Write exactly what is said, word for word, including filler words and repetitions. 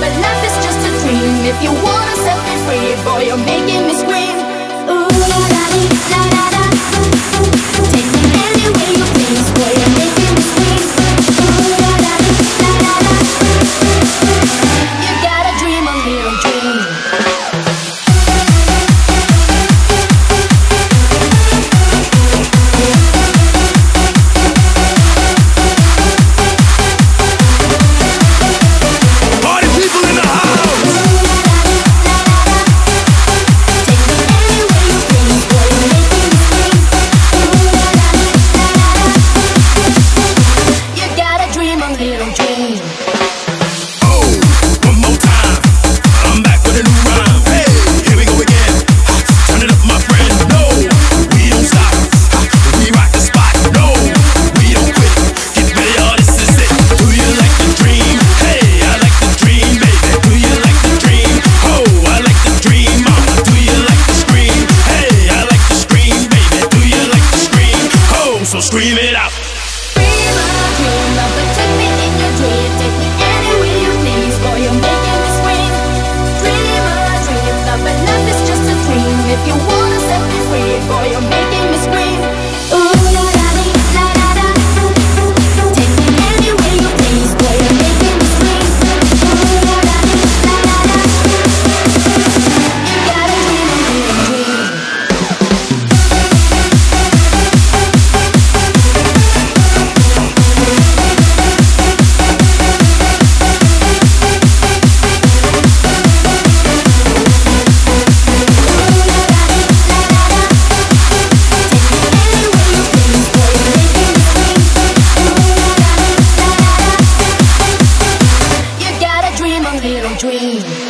but life is just a dream. If you wanna set me free, boy, you're making me scream. Ooh, la dee, la da da. Take me any way you please, boy, you're making me scream. Ooh, la da dee, la da da. You gotta dream a little dream. Dream.